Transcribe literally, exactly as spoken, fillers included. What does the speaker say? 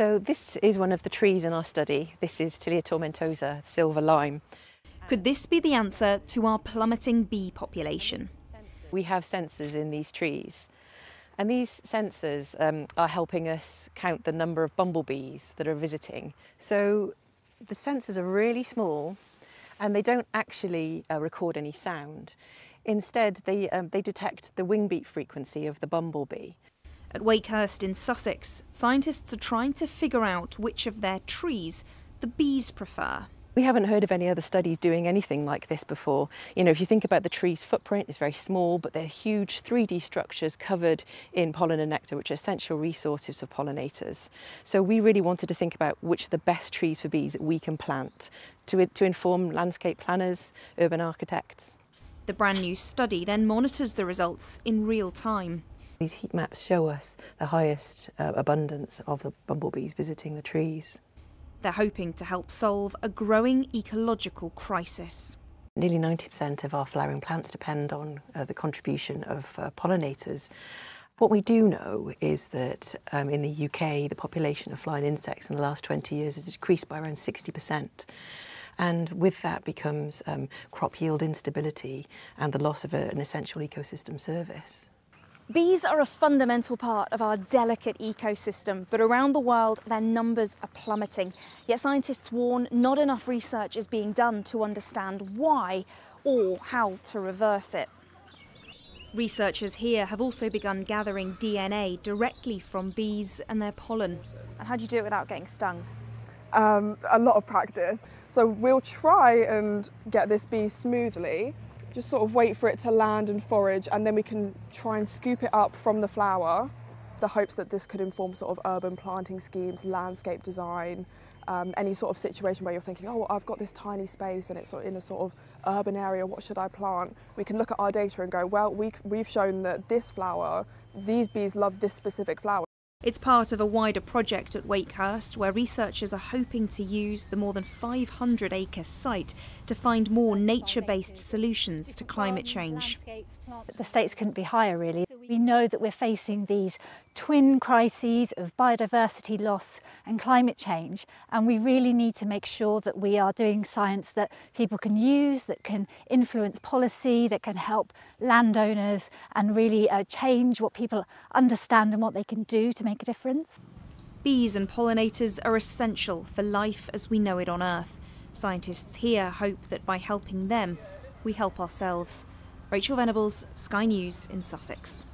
So this is one of the trees in our study. This is Tilia tormentosa, silver lime. Could this be the answer to our plummeting bee population? We have sensors in these trees, and these sensors um, are helping us count the number of bumblebees that are visiting. So the sensors are really small, and they don't actually uh, record any sound. Instead, they, um, they detect the wingbeat frequency of the bumblebee. At Wakehurst in Sussex, scientists are trying to figure out which of their trees the bees prefer. We haven't heard of any other studies doing anything like this before. You know, if you think about the tree's footprint, it's very small, but they're huge three D structures covered in pollen and nectar, which are essential resources for pollinators. So we really wanted to think about which are the best trees for bees that we can plant to, to inform landscape planners, urban architects. The brand new study then monitors the results in real time. These heat maps show us the highest uh, abundance of the bumblebees visiting the trees. They're hoping to help solve a growing ecological crisis. Nearly ninety percent of our flowering plants depend on uh, the contribution of uh, pollinators. What we do know is that um, in the U K, the population of flying insects in the last twenty years has decreased by around sixty percent. And with that becomes um, crop yield instability and the loss of a, an essential ecosystem service. Bees are a fundamental part of our delicate ecosystem, but around the world their numbers are plummeting. Yet scientists warn not enough research is being done to understand why or how to reverse it. Researchers here have also begun gathering D N A directly from bees and their pollen. And how do you do it without getting stung? Um, a lot of practice. So we'll try and get this bee smoothly, just sort of wait for it to land and forage, and then we can try and scoop it up from the flower. The hopes that this could inform sort of urban planting schemes, landscape design, um, any sort of situation where you're thinking, oh, well, I've got this tiny space and it's sort of in a sort of urban area, what should I plant? We can look at our data and go, well, we, we've shown that this flower, these bees love this specific flower. It's part of a wider project at Wakehurst where researchers are hoping to use the more than five hundred acre site to find more nature-based solutions to climate change. The stakes couldn't be higher, really. We know that we're facing these twin crises of biodiversity loss and climate change, and we really need to make sure that we are doing science that people can use, that can influence policy, that can help landowners and really uh, change what people understand and what they can do to make Make a difference. Bees and pollinators are essential for life as we know it on Earth. Scientists here hope that by helping them, we help ourselves. Rachel Venables, Sky News in Sussex.